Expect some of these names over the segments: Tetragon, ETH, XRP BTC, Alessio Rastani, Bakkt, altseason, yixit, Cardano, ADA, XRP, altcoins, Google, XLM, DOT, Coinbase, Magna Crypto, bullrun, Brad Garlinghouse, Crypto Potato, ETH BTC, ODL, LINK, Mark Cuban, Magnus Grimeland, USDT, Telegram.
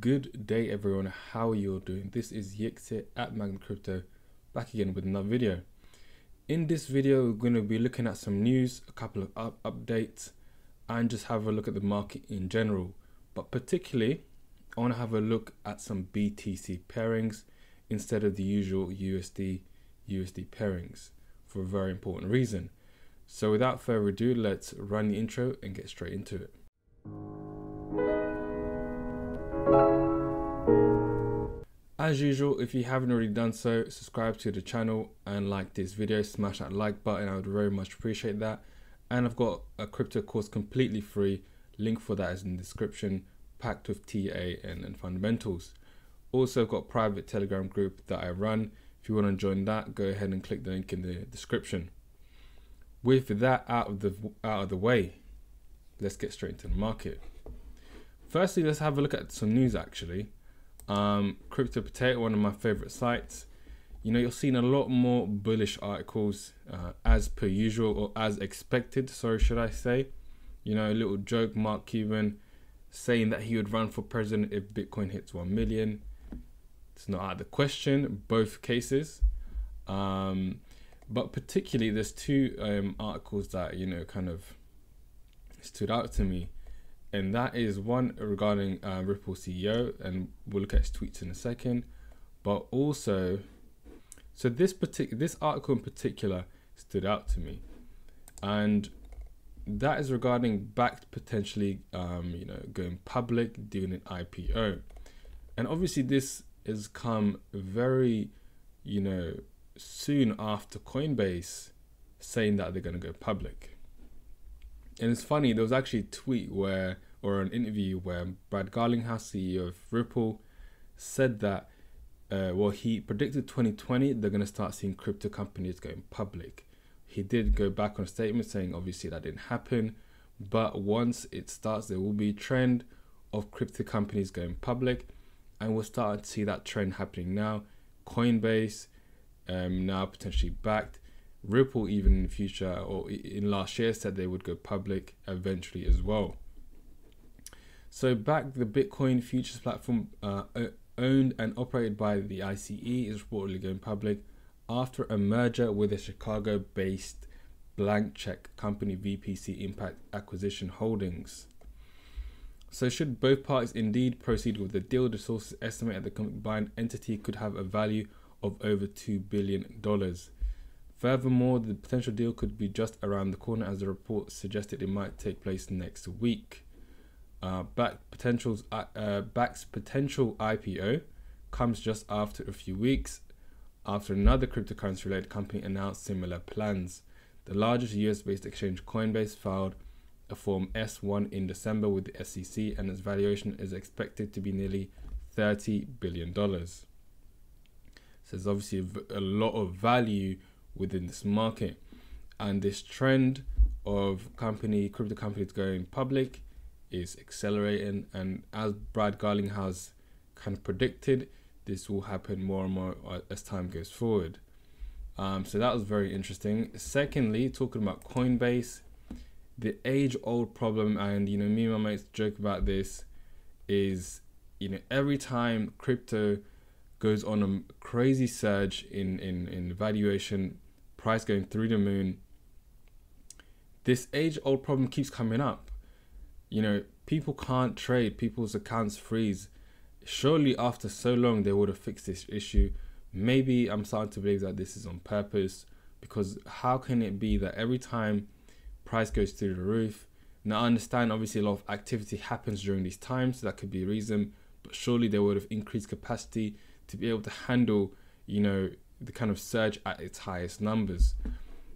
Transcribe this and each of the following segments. Good day everyone, how are you all doing? This is Yixit at Magna Crypto, back again with another video. In this video, we're going to be looking at some news, a couple of updates, and just have a look at the market in general. But particularly, I want to have a look at some BTC pairings instead of the usual USD pairings for a very important reason. So without further ado, let's run the intro and get straight into it. As usual, if you haven't already done so, subscribe to the channel and like this video, smash that like button, I would very much appreciate that. And I've got a crypto course completely free, link for that is in the description, packed with TA and fundamentals. Also, I've got a private Telegram group that I run. If you want to join that, go ahead and click the link in the description. With that out of the way, let's get straight into the market. Firstly, let's have a look at some news actually. Crypto Potato, one of my favorite sites, you know, you're seeing a lot more bullish articles as per usual, or as expected, sorry, should I say. You know, a little joke, Mark Cuban saying that he would run for president if Bitcoin hits 1 million. It's not out of the question, both cases. But particularly there's two articles that, you know, kind of stood out to me. And that is one regarding Ripple CEO, and we'll look at his tweets in a second. But also, so this article in particular stood out to me, and that is regarding Bakkt potentially, you know, going public, doing an IPO. And obviously, this has come very, you know, soon after Coinbase saying that they're going to go public. And it's funny, there was actually a tweet where, or an interview where Brad Garlinghouse, CEO of Ripple, said that, well, he predicted 2020, they're going to start seeing crypto companies going public. He did go back on a statement saying, obviously, that didn't happen. But once it starts, there will be a trend of crypto companies going public. And we'll start to see that trend happening now. Coinbase, now potentially Bakkt. Ripple even in the future, or in last year, said they would go public eventually as well. So Bakkt, the Bitcoin futures platform owned and operated by the ICE, is reportedly going public after a merger with a Chicago-based blank check company, VPC Impact Acquisition Holdings. So should both parties indeed proceed with the deal, the sources estimate that the combined entity could have a value of over $2 billion. Furthermore, the potential deal could be just around the corner, as the report suggested it might take place next week. Bakkt's potential IPO comes just after a few weeks after another cryptocurrency-related company announced similar plans. The largest US-based exchange, Coinbase, filed a Form S-1 in December with the SEC, and its valuation is expected to be nearly $30 billion. So there's obviously a lot of value within this market, and this trend of crypto companies going public is accelerating, and as Brad Garlinghouse kind of predicted, this will happen more and more as time goes forward. So that was very interesting. Secondly, talking about Coinbase, the age-old problem, and you know, me and my mates joke about this, is, you know, every time crypto goes on a crazy surge in valuation, price going through the moon, this age-old problem keeps coming up. You know, people can't trade, people's accounts freeze. Surely after so long, they would have fixed this issue. Maybe I'm starting to believe that this is on purpose, because how can it be that every time price goes through the roof? Now I understand obviously a lot of activity happens during these times, so that could be a reason, but surely they would have increased capacity to be able to handle, you know, the kind of surge at its highest numbers.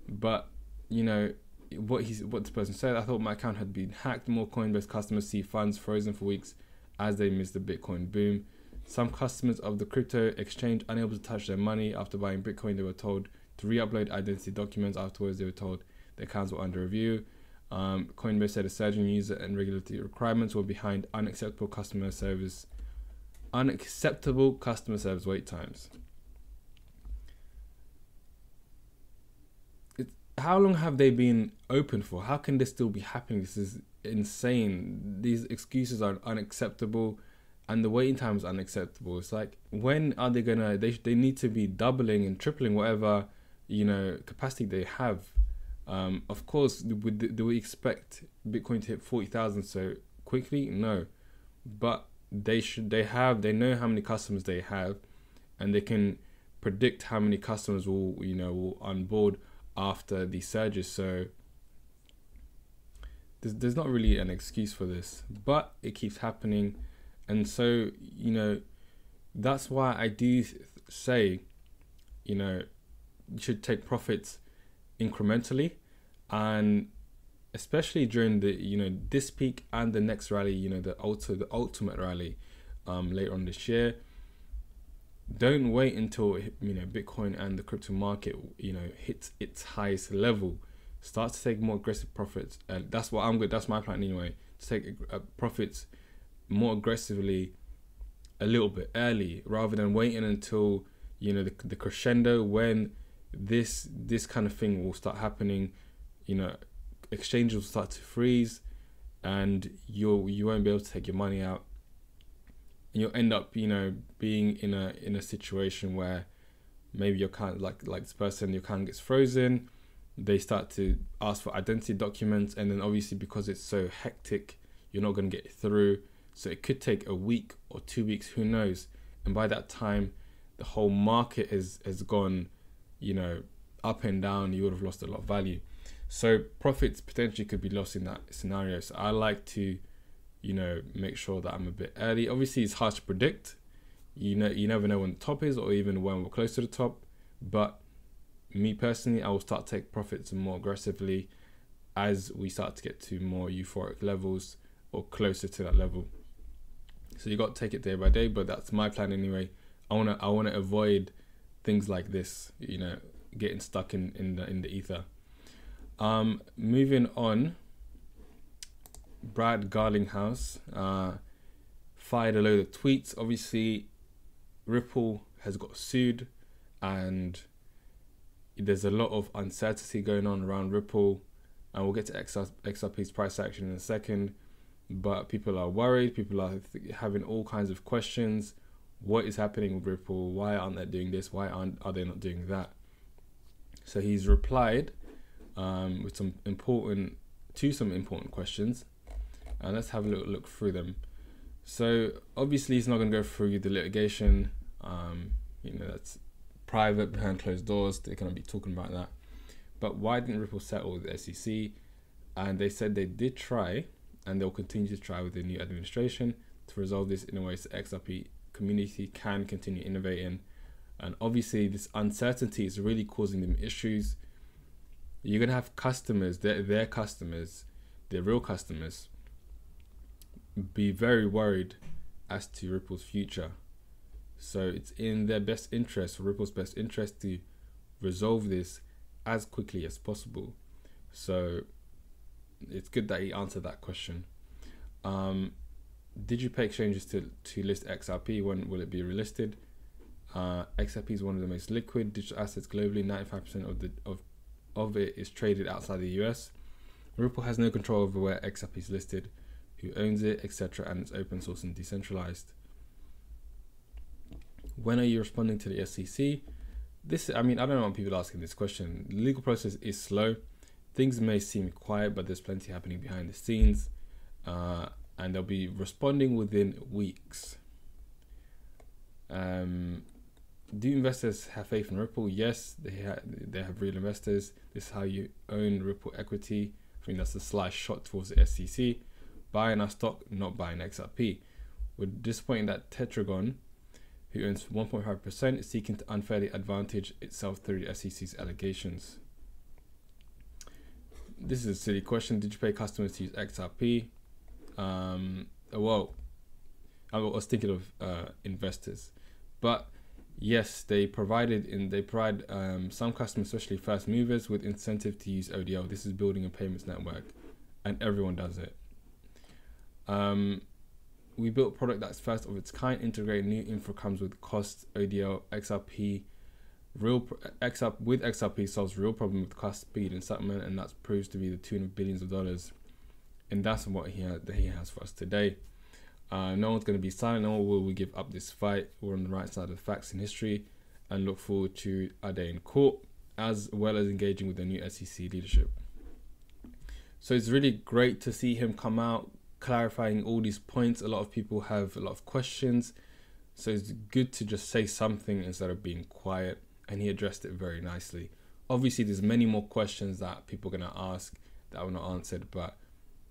But you know what this person said, I thought my account had been hacked. More Coinbase customers see funds frozen for weeks as they miss the Bitcoin boom. Some customers of the crypto exchange unable to touch their money after buying Bitcoin. They were told to re-upload identity documents. Afterwards, they were told their accounts were under review. Coinbase said a surge in user and regulatory requirements were behind unacceptable customer service wait times. How long have they been open for? How can this still be happening? This is insane. These excuses are unacceptable, and the waiting time is unacceptable. It's like, when are they gonna, they need to be doubling and tripling whatever, you know, capacity they have. Of course, do we expect Bitcoin to hit 40,000 so quickly? No, but they know how many customers they have, and they can predict how many customers will onboard after the surges. So there's not really an excuse for this, but it keeps happening. And so, you know, that's why I do say, you know, you should take profits incrementally, and especially during the, you know, this peak and the next rally, you know, the ultimate rally later on this year. Don't wait until, you know, Bitcoin and the crypto market, you know, hits its highest level. Start to take more aggressive profits. That's what I'm good. That's my plan anyway. To take profits more aggressively a little bit early, rather than waiting until, you know, the crescendo, when this kind of thing will start happening. You know, exchanges will start to freeze, and you won't be able to take your money out. And you'll end up, you know, being in a situation where maybe your account, like this person, your account gets frozen. They start to ask for identity documents, and then obviously because it's so hectic, you're not going to get through. So it could take a week or 2 weeks, who knows? And by that time, the whole market has gone, you know, up and down. You would have lost a lot of value. So profits potentially could be lost in that scenario. So I like to, you know, make sure that I'm a bit early. Obviously, it's hard to predict. You know, you never know when the top is, or even when we're close to the top. But me personally, I will start to take profits more aggressively as we start to get to more euphoric levels or closer to that level. So you got to take it day by day, but that's my plan anyway. I wanna avoid things like this, you know, getting stuck in the ether. Moving on. Brad Garlinghouse fired a load of tweets. Obviously, Ripple has got sued, and there's a lot of uncertainty going on around Ripple, and we'll get to XRP's price action in a second. But people are worried. People are having all kinds of questions. What is happening with Ripple? Why aren't they doing this? Why are they not doing that? So he's replied with some important questions, and let's have a little look through them. So obviously he's not going to go through the litigation. You know, that's private, behind closed doors. They're going to be talking about that. But why didn't Ripple settle with the SEC? And they said they did try, and they'll continue to try with the new administration to resolve this in a way so XRP community can continue innovating. And obviously this uncertainty is really causing them issues. You're going to have customers, their customers, their real customers, be very worried as to Ripple's future. So it's in their best interest, or Ripple's best interest, to resolve this as quickly as possible. So it's good that he answered that question. Did you pay exchanges to list XRP? When will it be relisted? XRP is one of the most liquid digital assets globally. 95% of it is traded outside the US. Ripple has no control over where XRP is listed, who owns it, etc., and it's open source and decentralized. When are you responding to the SEC? This, I mean, I don't want people asking this question. The legal process is slow. Things may seem quiet, but there's plenty happening behind the scenes, and they'll be responding within weeks. Do investors have faith in Ripple? Yes, they have real investors. This is how you own Ripple equity. I think that's a sly shot towards the SEC. Buying our stock, not buying XRP. We're disappointed that Tetragon, who owns 1.5%, is seeking to unfairly advantage itself through the SEC's allegations. This is a silly question. Did you pay customers to use XRP? Well, I was thinking of investors, but yes, they provide some customers, especially first movers, with incentive to use ODL. This is building a payments network, and everyone does it. We built a product that's first of its kind. Integrate new infra comes with cost. ODL XRP with XRP solves real problem with cost, speed, and settlement, and that proves to be the tune of billions of dollars. And that's what he has for us today. No one's going to be silent. No one will give up this fight. We're on the right side of facts in history and look forward to our day in court, as well as engaging with the new SEC leadership. So it's really great to see him come out clarifying all these points. A lot of people have a lot of questions, so it's good to just say something instead of being quiet, and he addressed it very nicely. Obviously, there's many more questions that people are going to ask that were not answered, but,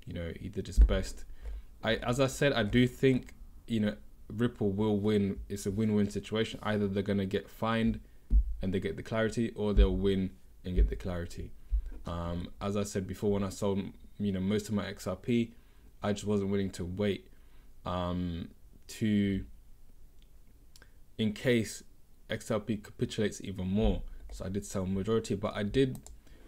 you know, he did his best. As I said, I do think, you know, Ripple will win. It's a win-win situation. Either they're going to get fined and they get the clarity, or they'll win and get the clarity. As I said before, when I sold, you know, most of my XRP, I just wasn't willing to wait in case XRP capitulates even more. So I did sell majority, but I did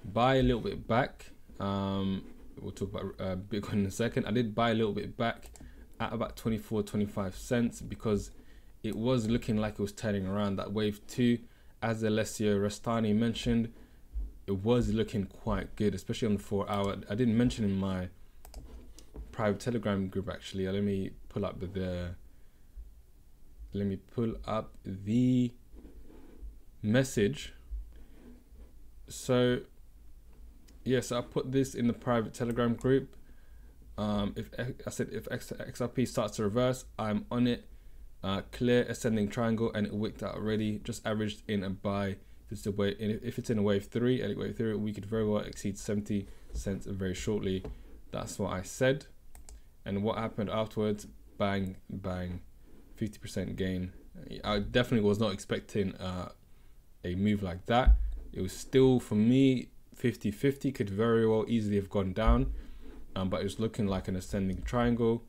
buy a little bit back. We'll talk about Bitcoin in a second. I did buy a little bit back at about 24-25 cents, because it was looking like it was turning around. That wave two, as Alessio Rastani mentioned, it was looking quite good, especially on the 4 hour. I didn't mention in my private Telegram group, actually. Let me pull up the message. So yes, so I put this in the private Telegram group. If XRP starts to reverse, I'm on it. Clear ascending triangle, and it wicked out already. Just averaged in a buy. If it's in a wave three, we could very well exceed 70 cents very shortly. That's what I said. And what happened afterwards? Bang, bang, 50% gain. I definitely was not expecting a move like that. It was still, for me, 50-50, could very well easily have gone down, but it was looking like an ascending triangle,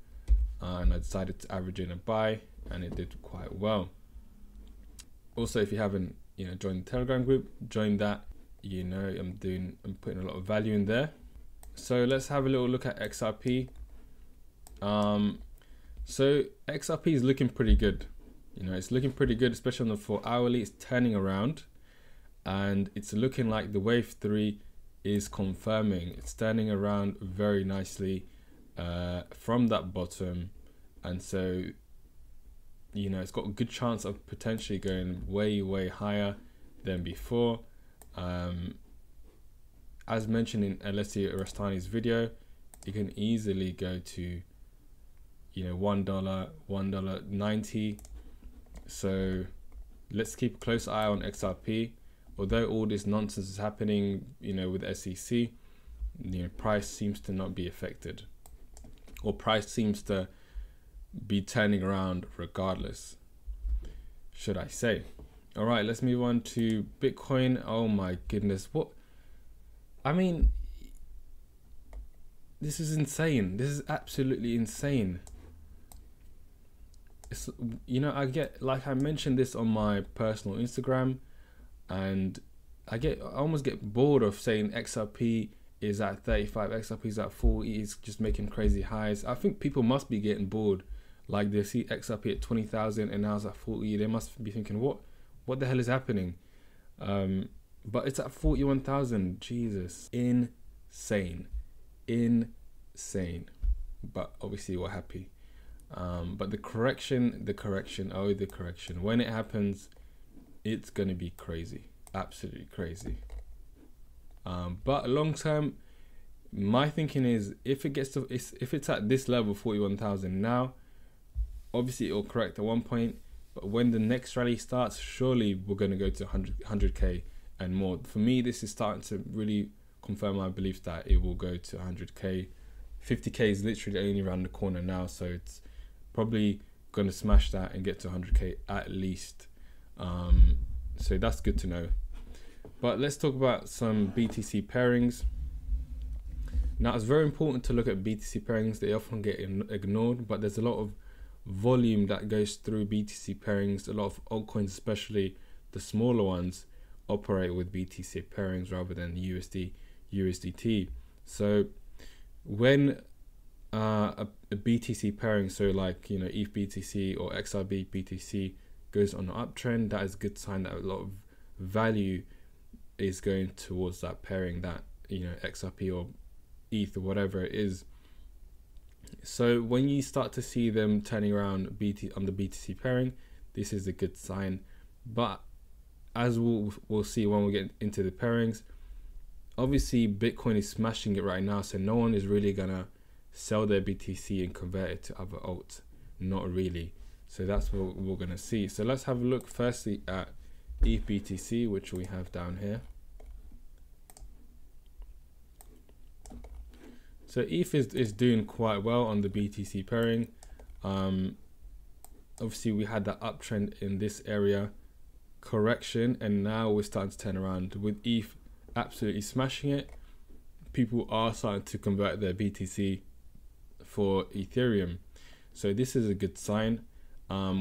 and I decided to average in a buy, and it did quite well. Also, if you haven't, you know, joined the Telegram group, join that. You know, I'm putting a lot of value in there. So let's have a little look at XRP. So XRP is looking pretty good. You know, it's looking pretty good, especially on the 4 hourly. It's turning around, and it's looking like the wave three is confirming. It's turning around very nicely from that bottom, and so, you know, it's got a good chance of potentially going way, way higher than before. As mentioned in Alessio Rastani's video, it can easily go to, you know, $1, $1.90. So let's keep a close eye on XRP. Although all this nonsense is happening, you know, with SEC, you know, price seems to not be affected, or price seems to be turning around regardless, should I say. All right, let's move on to Bitcoin. Oh my goodness, what I mean, this is insane. This is absolutely insane. It's, you know, I get, like I mentioned this on my personal Instagram, and I almost get bored of saying XRP is at 35, XRP is at 40, it's just making crazy highs. I think people must be getting bored. Like, they see XRP at 20,000 and now it's at 40. They must be thinking, what the hell is happening? But it's at 41,000. Jesus, insane, insane. But obviously we're happy. But the correction, when it happens, it's gonna be crazy, absolutely crazy. But long term, my thinking is, if it gets to, if it's at this level, 41,000 now, obviously it will correct at one point, but when the next rally starts, surely we're going to go to 100k and more. For me, this is starting to really confirm my belief that it will go to 100k. 50k is literally only around the corner now, so it's probably going to smash that and get to 100k at least. So that's good to know. But let's talk about some BTC pairings. Now, it's very important to look at BTC pairings. They often get ignored, but there's a lot of volume that goes through BTC pairings. A lot of altcoins, especially the smaller ones, operate with BTC pairings rather than USDT. So when a BTC pairing, so like, you know, ETH BTC or XRP BTC goes on an uptrend, that is a good sign that a lot of value is going towards that pairing, that, you know, XRP or ETH or whatever it is. So when you start to see them turning around on the BTC pairing, this is a good sign. But as we'll see when we get into the pairings, obviously Bitcoin is smashing it right now, so no one is really gonna sell their BTC and convert it to other alts, not really. So that's what we're gonna see. So let's have a look firstly at ETH BTC, which we have down here. So ETH is doing quite well on the BTC pairing. Obviously we had that uptrend in this area, correction, and now we're starting to turn around with ETH absolutely smashing it. People are starting to convert their BTC for Ethereum. So this is a good sign.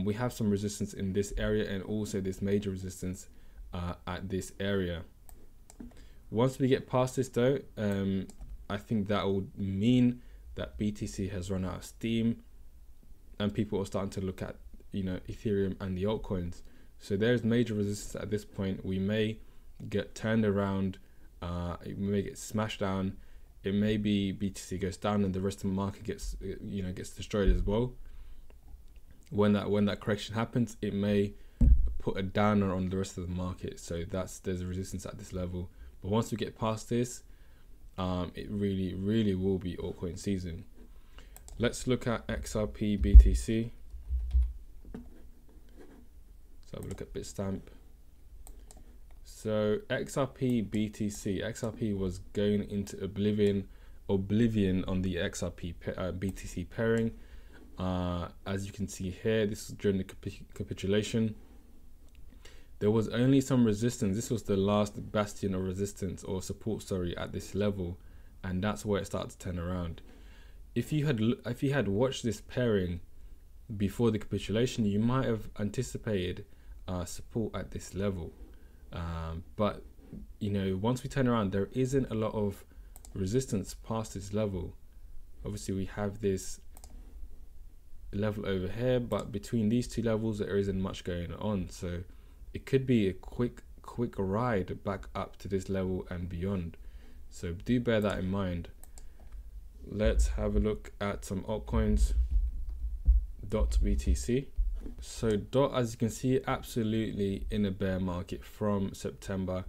We have some resistance in this area and also this major resistance at this area. Once we get past this though, I think that would mean that BTC has run out of steam and people are starting to look at, you know, Ethereum and the altcoins. So there's major resistance at this point. We may get turned around, it may get smashed down, it may be BTC goes down and the rest of the market gets, you know, gets destroyed as well. When that correction happens, it may put a downer on the rest of the market. So there's a resistance at this level. But once we get past this, it really, really will be altcoin season. Let's look at XRP BTC. Let's have a look at Bitstamp. So XRP BTC, XRP was going into oblivion on the XRP BTC pairing. As you can see here, this is during the capitulation. There was only some resistance. This was the last bastion of resistance or support, sorry, at this level, and that's where it started to turn around. If you had watched this pairing before the capitulation, you might have anticipated support at this level, but you know, once we turn around, there isn't a lot of resistance past this level. Obviously we have this level over here, but between these two levels there isn't much going on, so it could be a quick ride back up to this level and beyond, so do bear that in mind. Let's have a look at some altcoins. DOT BTC. So DOT, as you can see, absolutely in a bear market from September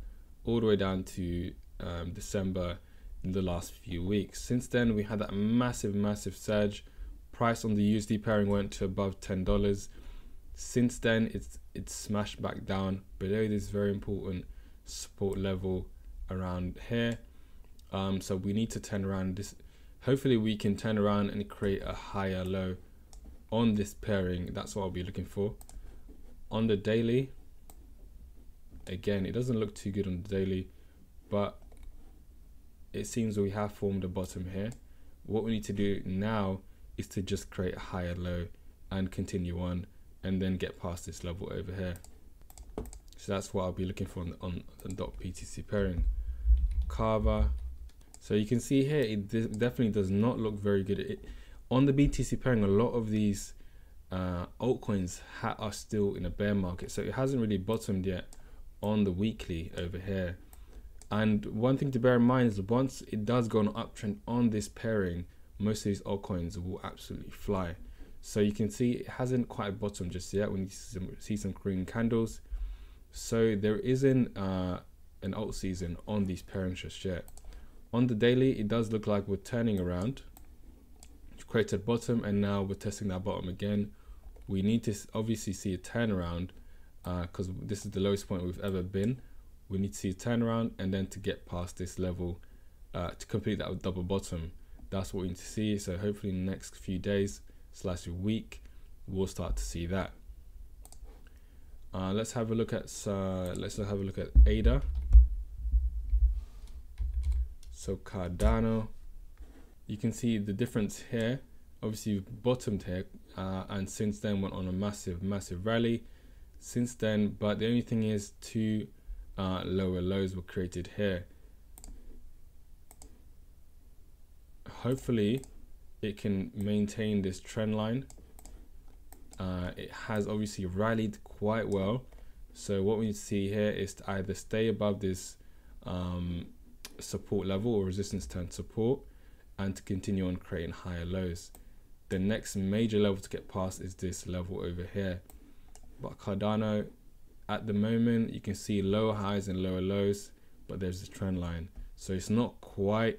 all the way down to December in the last few weeks. Since then we had that massive surge. Price on the USD pairing went to above $10. Since then it's smashed back down below this very important support level around here. So we need to turn around this. Hopefully we can turn around and create a higher low on this pairing. That's what I'll be looking for. On the daily, again, it doesn't look too good on the daily, but it seems we have formed a bottom here. What we need to do now is to just create a higher low and continue on and then get past this level over here. So that's what I'll be looking for on the DOT BTC pairing. KAVA. So you can see here, it definitely does not look very good. On the BTC pairing, a lot of these altcoins are still in a bear market. So it hasn't really bottomed yet on the weekly over here. And one thing to bear in mind is once it does go on an uptrend on this pairing, most of these altcoins will absolutely fly. So you can see it hasn't quite bottomed just yet. We need to see some green candles. So there isn't an alt season on these pairings just yet. On the daily, it does look like we're turning around. We've created bottom and now we're testing that bottom again. We need to obviously see a turnaround because this is the lowest point we've ever been. We need to see a turnaround and then to get past this level to complete that with double bottom. That's what we need to see. So hopefully in the next few days / week, we'll start to see that. Let's have a look at ADA. So Cardano, you can see the difference here. Obviously we've bottomed here and since then went on a massive rally since then, but the only thing is two lower lows were created here. Hopefully it can maintain this trend line. It has obviously rallied quite well, so what we see here is to either stay above this support level or resistance turn support and to continue on creating higher lows. The next major level to get past is this level over here. But Cardano, at the moment, you can see lower highs and lower lows, but there's a trend line. So it's not quite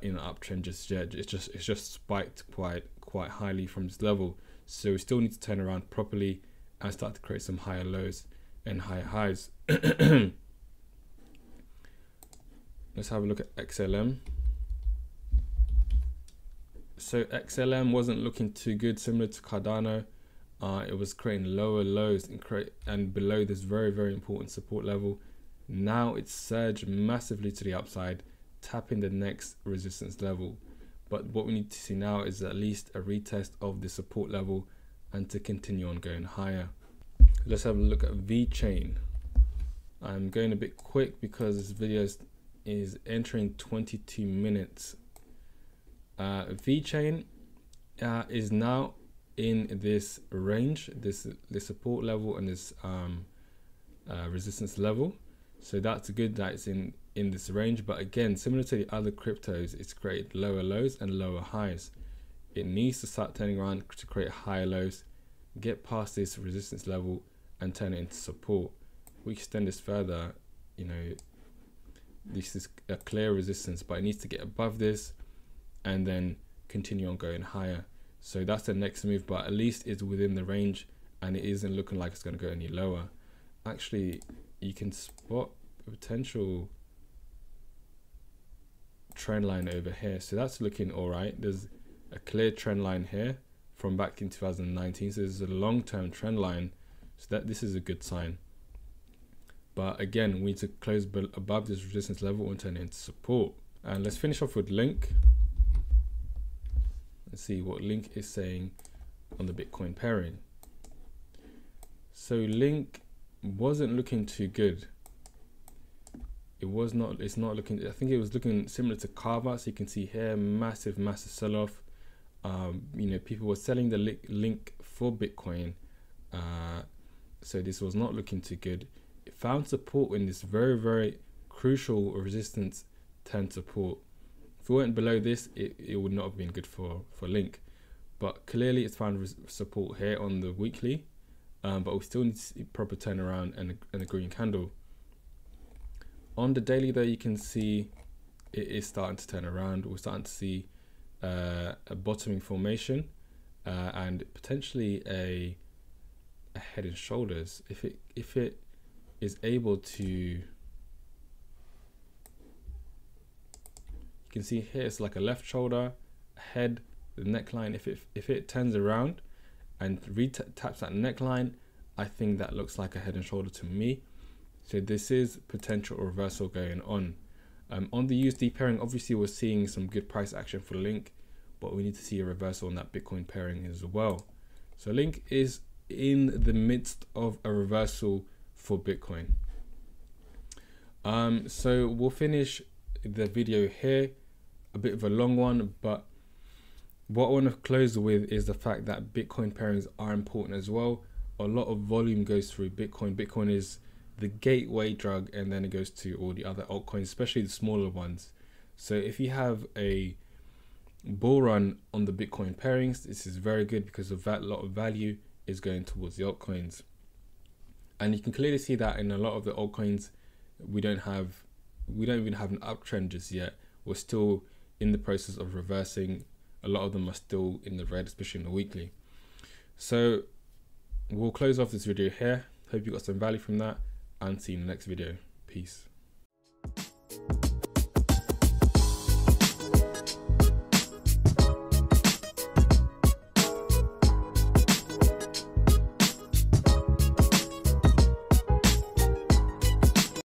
in an uptrend just yet. It's just spiked quite highly from this level. So we still need to turn around properly and start to create some higher lows and higher highs. Let's have a look at XLM. So XLM wasn't looking too good, similar to Cardano. It was creating lower lows and below this very, very important support level. Now it's surged massively to the upside, tapping the next resistance level. But what we need to see now is at least a retest of the support level and to continue on going higher. Let's have a look at VeChain. I'm going a bit quick because this video is entering 22 minutes. VeChain is now in this range, this support level and this resistance level. So that's good that it's in this range, but again, similar to the other cryptos, it's created lower lows and lower highs. It needs to start turning around to create higher lows, get past this resistance level and turn it into support. We extend this further, you know, this is a clear resistance, but it needs to get above this and then continue on going higher. So that's the next move, but at least it's within the range and it isn't looking like it's going to go any lower. Actually, you can spot a potential trend line over here. So that's looking all right. There's a clear trend line here from back in 2019. So this is a long-term trend line. So that this is a good sign. But again, we need to close above this resistance level and turn it into support. And let's finish off with LINK. Let's see what LINK is saying on the Bitcoin pairing. So LINK wasn't looking too good. It's not looking, I think it was looking similar to KAVA. So you can see here, massive sell-off. You know, people were selling the LINK for Bitcoin. So this was not looking too good. It found support in this very, very crucial resistance turn support. If it went below this, it would not have been good for LINK. But clearly it's found support here on the weekly. But we still need to see proper turnaround and a green candle. On the daily though, you can see it is starting to turn around. We're starting to see a bottoming formation and potentially a head and shoulders. If it is able to, you can see here it's like a left shoulder, head, the neckline. If it turns around and re-taps that neckline, I think that looks like a head and shoulder to me. So this is potential reversal going on the USD pairing. Obviously we're seeing some good price action for LINK, but we need to see a reversal on that Bitcoin pairing as well. So LINK is in the midst of a reversal for Bitcoin. So we'll finish the video here, a bit of a long one, but what I want to close with is the fact that Bitcoin pairings are important as well. A lot of volume goes through Bitcoin. Bitcoin is the gateway drug, and then it goes to all the other altcoins, especially the smaller ones. So if you have a bull run on the Bitcoin pairings, this is very good because of that lot of value is going towards the altcoins. And you can clearly see that in a lot of the altcoins, we don't even have an uptrend just yet. We're still in the process of reversing. A lot of them are still in the red, especially in the weekly. So we'll close off this video here. Hope you got some value from that, and see you in the next video. Peace.